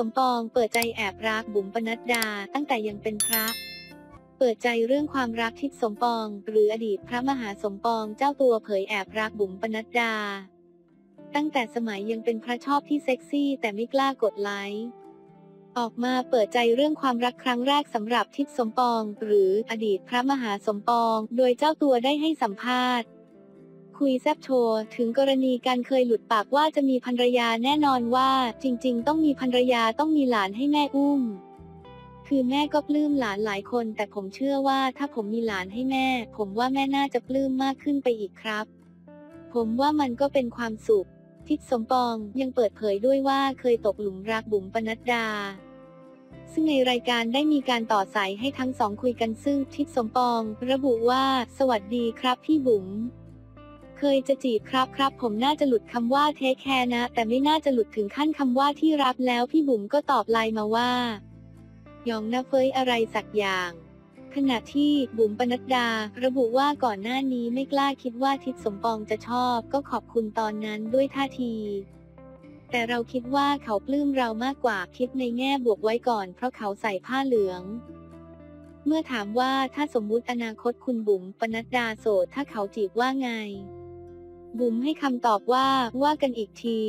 สมปองเปิดใจแอบรักบุ๋มปนัดดาตั้งแต่ยังเป็นพระเปิดใจเรื่องความรักทิศสมปองหรืออดีตพระมหาสมปองเจ้าตัวเผยแอบรักบุ๋มปนัดดาตั้งแต่สมัยยังเป็นพระชอบที่เซ็กซี่แต่ไม่กล้ากดไลค์ออกมาเปิดใจเรื่องความรักครั้งแรกสำหรับทิศสมปองหรืออดีตพระมหาสมปองโดยเจ้าตัวได้ให้สัมภาษณ์คุยแซบโชว์ถึงกรณีการเคยหลุดปากว่าจะมีภรรยาแน่นอนว่าจริงๆต้องมีภรรยาต้องมีหลานให้แม่อุ้มคือแม่ก็ปลื้มหลานหลายคนแต่ผมเชื่อว่าถ้าผมมีหลานให้แม่ผมว่าแม่น่าจะปลื้มมากขึ้นไปอีกครับผมว่ามันก็เป็นความสุขทิศสมปองยังเปิดเผยด้วยว่าเคยตกหลุมรักบุ๋มปนัดดาซึ่งในรายการได้มีการต่อสายให้ทั้งสองคุยกันซึ่งทิศสมปองระบุว่าสวัสดีครับพี่บุ๋มเคยจะจีบครับผมน่าจะหลุดคำว่าเทคแคร์นะแต่ไม่น่าจะหลุดถึงขั้นคำว่าที่รักแล้วพี่บุ๋มก็ตอบไลน์มาว่ายองนะเฟยอะไรสักอย่างขณะที่บุ๋มปนัดดาระบุว่าก่อนหน้านี้ไม่กล้าคิดว่าทิศสมปองจะชอบก็ขอบคุณตอนนั้นด้วยท่าทีแต่เราคิดว่าเขาปลื้มเรามากกว่าคิดในแง่บวกไว้ก่อนเพราะเขาใส่ผ้าเหลืองเมื่อถามว่าถ้าสมมุติอนาคตคุณบุ๋มปนัดดาโสดถ้าเขาจีบว่าไงบุ๋มให้คำตอบว่ากันอีกที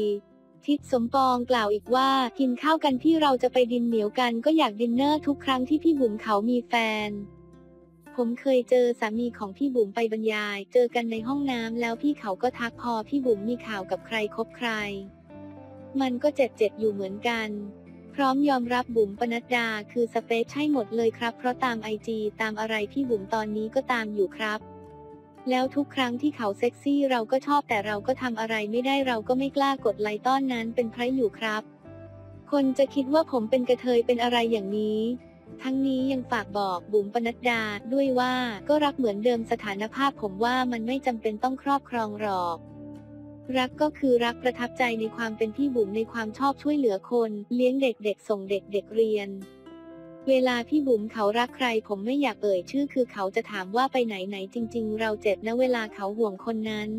ทิศสมปองกล่าวอีกว่ากินข้าวกันพี่เราจะไปดินเหนียวกันก็อยากดินเนอร์ทุกครั้งที่พี่บุ๋มเขามีแฟนผมเคยเจอสามีของพี่บุ๋มไปบรรยายเจอกันในห้องน้ำแล้วพี่เขาก็ทักพอพี่บุ๋มมีข่าวกับใครคบใครมันก็เจ็บอยู่เหมือนกันพร้อมยอมรับบุ๋มปนัดดาคือสเปคใช่หมดเลยครับเพราะตามไอจีตามอะไรพี่บุ๋มตอนนี้ก็ตามอยู่ครับแล้วทุกครั้งที่เขาเซ็กซี่เราก็ชอบแต่เราก็ทำอะไรไม่ได้เราก็ไม่กล้ากดไลค์ต้อนนั้นเป็นพระอยู่ครับคนจะคิดว่าผมเป็นกระเทยเป็นอะไรอย่างนี้ทั้งนี้ยังฝากบอกบุ๋มปนัดดาด้วยว่าก็รักเหมือนเดิมสถานภาพผมว่ามันไม่จำเป็นต้องครอบครองหรอกรักก็คือรักประทับใจในความเป็นพี่บุ๋มในความชอบช่วยเหลือคนเลี้ยงเด็กๆส่งเด็กๆเรียนเวลาพี่บุ๋มเขารักใครผมไม่อยากเอ่ยชื่อคือเขาจะถามว่าไปไหนจริงๆเราเจ็บนะเวลาเขาห่วงคนนั้น